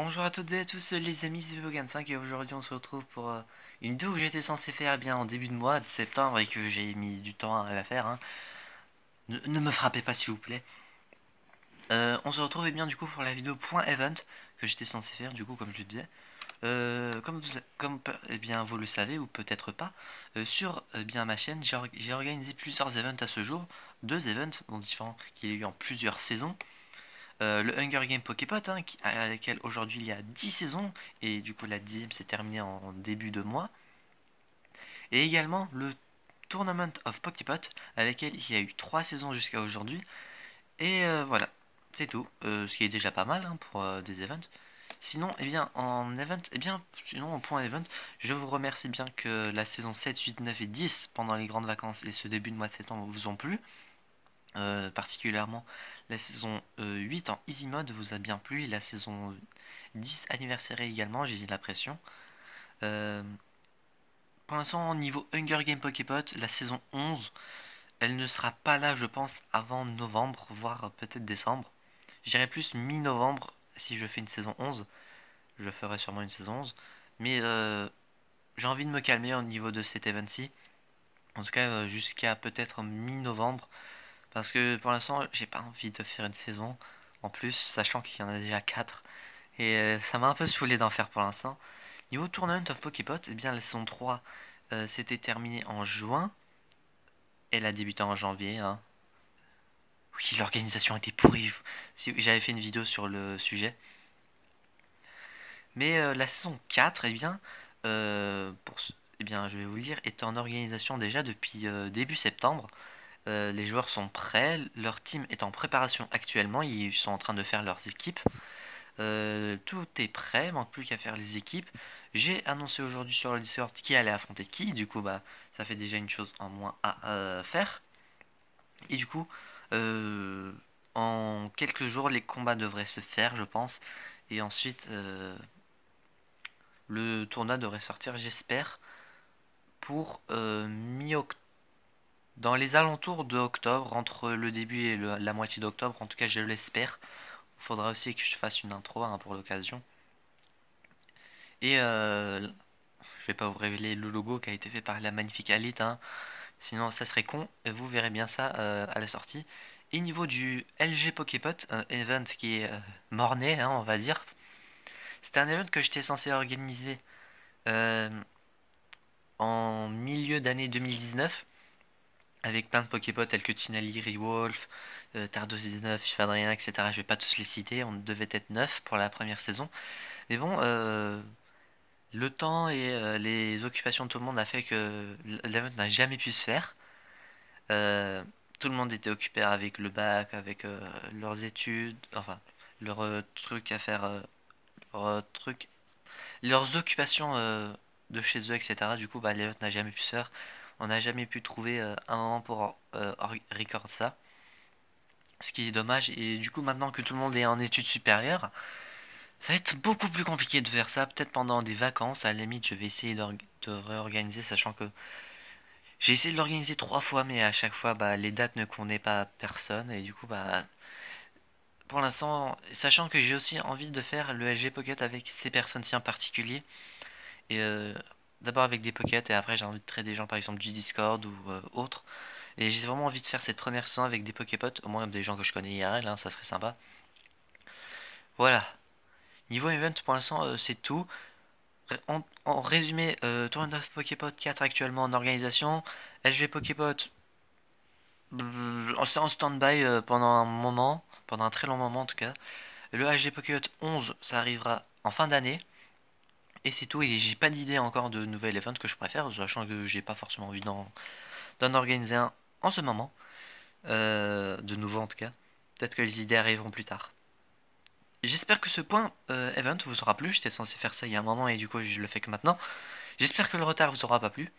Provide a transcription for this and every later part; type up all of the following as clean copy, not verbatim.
Bonjour à toutes et à tous les amis, c'est PokéKaan5 et aujourd'hui on se retrouve pour une vidéo que j'étais censé faire bien en début de mois de septembre et que j'ai mis du temps à la faire. Hein. Ne me frappez pas s'il vous plaît. On se retrouve bien du coup pour la vidéo .event que j'étais censé faire du coup comme je le disais. Comme eh bien, vous le savez ou peut-être pas, sur bien ma chaîne j'ai organisé plusieurs events à ce jour, deux events dont différents qu'il y a eu en plusieurs saisons. Le Hunger Game Poképot, hein, à laquelle aujourd'hui il y a 10 saisons, et du coup la 10ème s'est terminée en début de mois. Et également le Tournament of Poképot, à laquelle il y a eu 3 saisons jusqu'à aujourd'hui. Et voilà, c'est tout, ce qui est déjà pas mal hein, pour des events. Sinon, eh bien, en point event, je vous remercie bien que la saison 7, 8, 9 et 10, pendant les grandes vacances et ce début de mois de septembre, vous ont plu. Particulièrement la saison 8 en easy mode vous a bien plu et la saison 10 anniversaire également, j'ai l'impression. Pour l'instant, au niveau Hunger Game Poképot, la saison 11 elle ne sera pas là, je pense, avant novembre, voire peut-être décembre. J'irai plus mi-novembre si je fais une saison 11. Je ferai sûrement une saison 11, mais j'ai envie de me calmer au niveau de cet event-ci, en tout cas jusqu'à peut-être mi-novembre. Parce que pour l'instant, j'ai pas envie de faire une saison en plus, sachant qu'il y en a déjà 4. Et ça m'a un peu saoulé d'en faire pour l'instant. Niveau Tournament of Poképot, eh bien la saison 3 s'était terminée en juin. Elle a débuté en janvier. Hein. Oui, l'organisation était pourrie. J'avais fait une vidéo sur le sujet. Mais la saison 4, eh bien, je vais vous le dire, est en organisation déjà depuis début septembre. Les joueurs sont prêts, leur team est en préparation actuellement, ils sont en train de faire leurs équipes. Tout est prêt, manque plus qu'à faire les équipes. J'ai annoncé aujourd'hui sur le Discord qui allait affronter qui, du coup bah ça fait déjà une chose en moins à faire. Et du coup, en quelques jours les combats devraient se faire je pense. Et ensuite, le tournoi devrait sortir j'espère pour mi-octobre. Dans les alentours de octobre, entre le début et la moitié d'octobre, en tout cas je l'espère. Il faudra aussi que je fasse une intro hein, pour l'occasion. Et je vais pas vous révéler le logo qui a été fait par la magnifique Alite, hein. Sinon ça serait con, et vous verrez bien ça à la sortie. Et niveau du LG Pocket, un event qui est morné, hein, on va dire. C'était un event que j'étais censé organiser en milieu d'année 2019. Avec plein de Poképot tels que Tinali, Rewolf, Tardosis 9, Fadrien, etc. Je vais pas tous les citer, on devait être 9 pour la première saison. Mais bon, le temps et les occupations de tout le monde a fait que l'event n'a jamais pu se faire. Tout le monde était occupé avec le bac, avec leurs études, enfin, leurs trucs à faire, leurs occupations de chez eux, etc. Du coup, bah, l'event n'a jamais pu se faire. On n'a jamais pu trouver un moment pour record ça. Ce qui est dommage. Et du coup, maintenant que tout le monde est en études supérieures, ça va être beaucoup plus compliqué de faire ça. Peut-être pendant des vacances. À la limite, je vais essayer de réorganiser. Sachant que j'ai essayé de l'organiser 3 fois. Mais à chaque fois, bah, les dates ne connaissent pas personne. Et du coup, bah, pour l'instant, sachant que j'ai aussi envie de faire le LG Pocket avec ces personnes-ci en particulier. Et... d'abord avec des pockets et après j'ai envie de traiter des gens par exemple du Discord ou autre. Et j'ai vraiment envie de faire cette première saison avec des Poképots, au moins des gens que je connais IRL, hein, ça serait sympa. Voilà. Niveau event pour l'instant c'est tout. En résumé, Tournament of Poképot 4 actuellement en organisation. LG Poképot en stand-by pendant un moment, pendant un très long moment en tout cas. Le LG Pocket 11 ça arrivera en fin d'année. Et c'est tout, et j'ai pas d'idée encore de nouvel event que je préfère, sachant que j'ai pas forcément envie d'en organiser un en ce moment. De nouveau en tout cas. Peut-être que les idées arriveront plus tard. J'espère que ce point event vous aura plu. J'étais censé faire ça il y a un moment et du coup je le fais que maintenant. J'espère que le retard vous aura pas plu.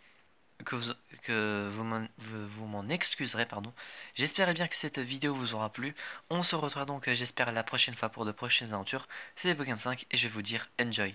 Que vous m'en excuserez, pardon. J'espère bien que cette vidéo vous aura plu. On se retrouve donc, j'espère, la prochaine fois pour de prochaines aventures. C'est PokéKaan5 et je vais vous dire enjoy.